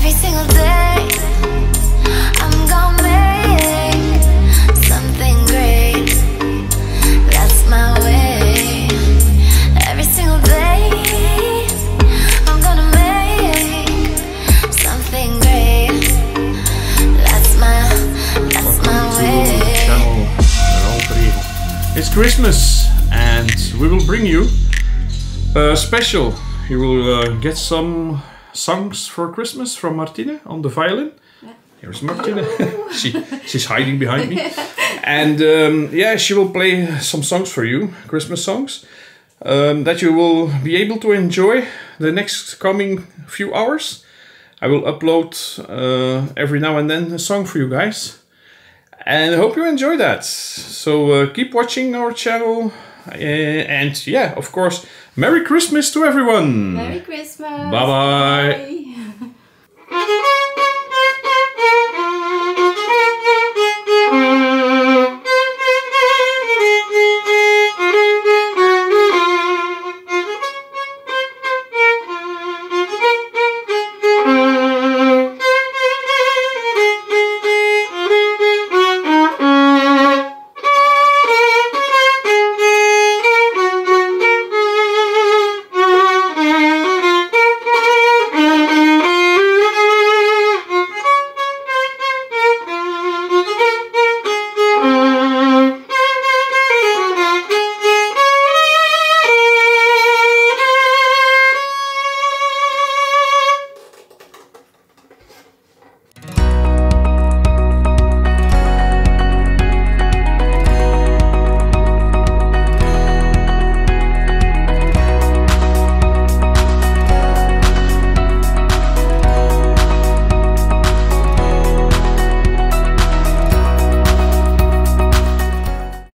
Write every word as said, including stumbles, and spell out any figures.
every single day. I'm gonna make something great. That's my way. Every single day I'm gonna make something great. That's my, that's my way. It's Christmas and we will bring you a special. You will uh, get some songs for Christmas from Martine on the violin. Yeah. Here's Martine. she she's hiding behind me, and um, yeah, she will play some songs for you, Christmas songs, um, that you will be able to enjoy the next coming few hours. I will upload uh, every now and then a song for you guys, and I hope you enjoy that. So uh, keep watching our channel. Uh, and yeah, of course, Merry Christmas to everyone! Merry Christmas! Bye-bye! Bye.